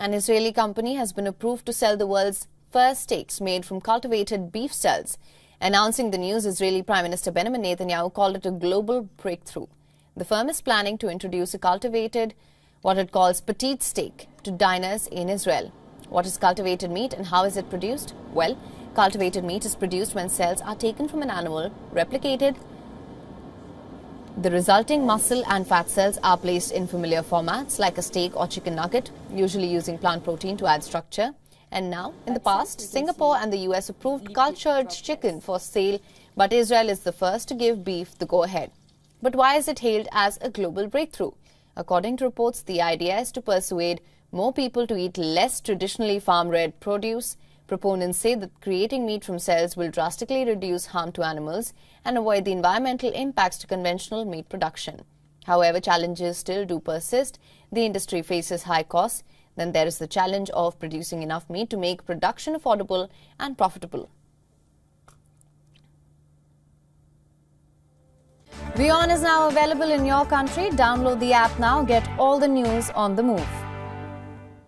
An Israeli company has been approved to sell the world's first steaks made from cultivated beef cells. Announcing the news, Israeli Prime Minister Benjamin Netanyahu called it a global breakthrough. The firm is planning to introduce a cultivated, what it calls petite steak, to diners in Israel. What is cultivated meat and how is it produced? Well, cultivated meat is produced when cells are taken from an animal, replicated. The resulting muscle and fat cells are placed in familiar formats like a steak or chicken nugget, usually using plant protein to add structure. And now, in the past, Singapore and the US approved cultured chicken for sale, but Israel is the first to give beef the go-ahead. But why is it hailed as a global breakthrough? According to reports, the idea is to persuade more people to eat less traditionally farm-raised produce. Proponents say that creating meat from cells will drastically reduce harm to animals and avoid the environmental impacts to conventional meat production. However, challenges still do persist. The industry faces high costs. Then there is the challenge of producing enough meat to make production affordable and profitable. WION is now available in your country. Download the app now. Get all the news on the move.